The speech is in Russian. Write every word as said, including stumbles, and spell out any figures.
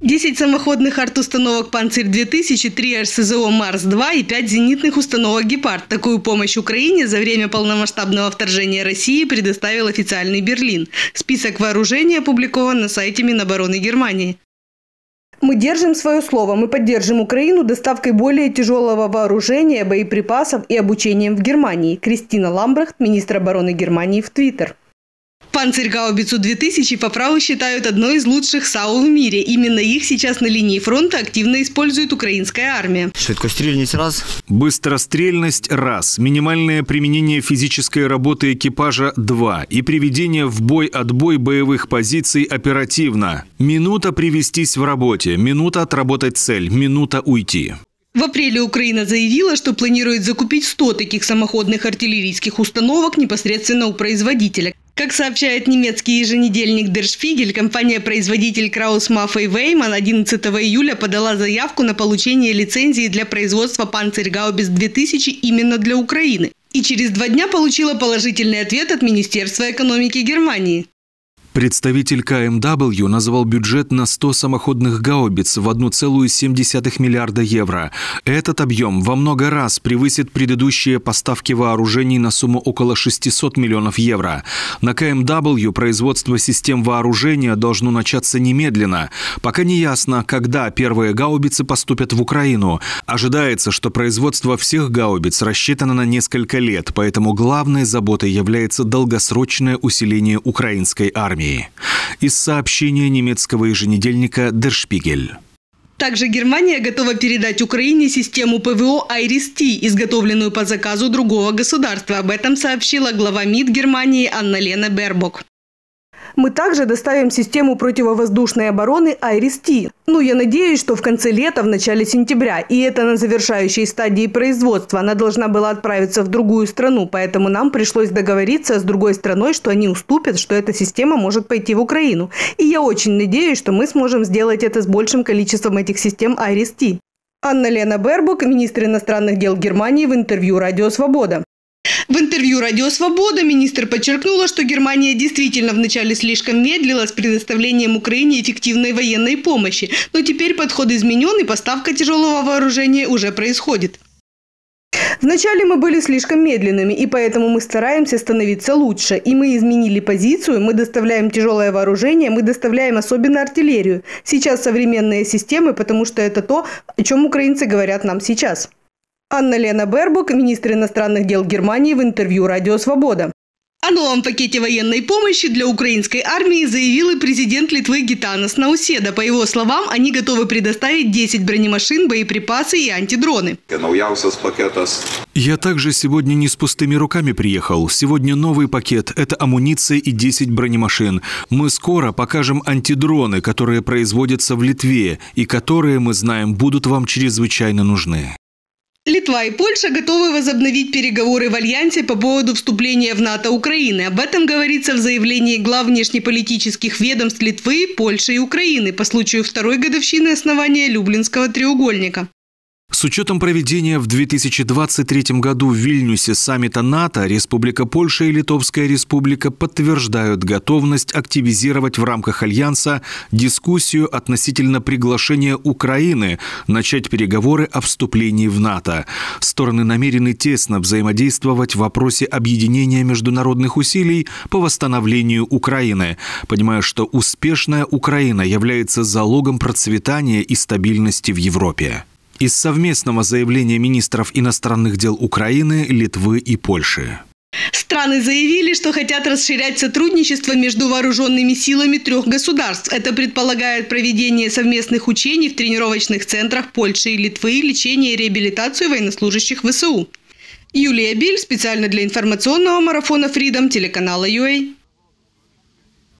десять самоходных арт-установок «Панцирь-две тысячи», три РСЗО «Марс-два» и пять зенитных установок «Гепард». Такую помощь Украине за время полномасштабного вторжения России предоставил официальный Берлин. Список вооружений опубликован на сайте Минобороны Германии. Мы держим свое слово. Мы поддержим Украину доставкой более тяжелого вооружения, боеприпасов и обучением в Германии. Кристина Ламбрехт, министр обороны Германии, в Твиттер. Панцирь-Гаубицу две тысячи по праву считают одной из лучших САУ в мире. Именно их сейчас на линии фронта активно использует украинская армия. Швидкострельность – раз. Быстрострельность – раз. Минимальное применение физической работы экипажа – два. И приведение в бой отбой боевых позиций оперативно. Минута привестись в работе, минута отработать цель, минута уйти. В апреле Украина заявила, что планирует закупить сто таких самоходных артиллерийских установок непосредственно у производителя. Как сообщает немецкий еженедельник Der Spiegel, компания-производитель Krauss-Maffei Wegmann одиннадцатого июля подала заявку на получение лицензии для производства Панцирь-Гаубиц две тысячи именно для Украины. И через два дня получила положительный ответ от Министерства экономики Германии. Представитель ка эм дабл ю назвал бюджет на сто самоходных гаубиц в одна целая семь десятых миллиарда евро. Этот объем во много раз превысит предыдущие поставки вооружений на сумму около шестисот миллионов евро. На ка эм дабл ю производство систем вооружения должно начаться немедленно. Пока не ясно, когда первые гаубицы поступят в Украину. Ожидается, что производство всех гаубиц рассчитано на несколько лет, поэтому главной заботой является долгосрочное усиление украинской армии. Из сообщения немецкого еженедельника Der Spiegel. Также Германия готова передать Украине систему ПВО айрис ти, изготовленную по заказу другого государства. Об этом сообщила глава МИД Германии Анналена Бербок. Мы также доставим систему противовоздушной обороны айрис ти. Ну, я надеюсь, что в конце лета, в начале сентября. И это на завершающей стадии производства. Она должна была отправиться в другую страну, поэтому нам пришлось договориться с другой страной, что они уступят, что эта система может пойти в Украину. И я очень надеюсь, что мы сможем сделать это с большим количеством этих систем айрис ти. Анналена Бербок, министр иностранных дел Германии, в интервью «Радио Свобода». В интервью «Радио Свобода» министр подчеркнула, что Германия действительно вначале слишком медлила с предоставлением Украине эффективной военной помощи, но теперь подход изменен и поставка тяжелого вооружения уже происходит. Вначале мы были слишком медленными, и поэтому мы стараемся становиться лучше. И мы изменили позицию, мы доставляем тяжелое вооружение, мы доставляем особенно артиллерию. Сейчас современные системы, потому что это то, о чем украинцы говорят нам сейчас. Анналена Бербок, министр иностранных дел Германии, в интервью «Радио Свобода». О новом пакете военной помощи для украинской армии заявил и президент Литвы Гитанас Науседа. По его словам, они готовы предоставить десять бронемашин, боеприпасы и антидроны. Я также сегодня не с пустыми руками приехал. Сегодня новый пакет – это амуниция и десять бронемашин. Мы скоро покажем антидроны, которые производятся в Литве и которые, мы знаем, будут вам чрезвычайно нужны. Литва и Польша готовы возобновить переговоры в Альянсе по поводу вступления в НАТО Украины. Об этом говорится в заявлении глав внешнеполитических ведомств Литвы, Польши и Украины по случаю второй годовщины основания Люблинского треугольника. С учетом проведения в две тысячи двадцать третьем году в Вильнюсе саммита НАТО, Республика Польша и Литовская Республика подтверждают готовность активизировать в рамках Альянса дискуссию относительно приглашения Украины начать переговоры о вступлении в НАТО. Стороны намерены тесно взаимодействовать в вопросе объединения международных усилий по восстановлению Украины, понимая, что успешная Украина является залогом процветания и стабильности в Европе. Из совместного заявления министров иностранных дел Украины, Литвы и Польши. Страны заявили, что хотят расширять сотрудничество между вооруженными силами трех государств. Это предполагает проведение совместных учений в тренировочных центрах Польши и Литвы, лечение и реабилитацию военнослужащих ВСУ. Юлия Биль специально для информационного марафона Freedom телеканала ю эй.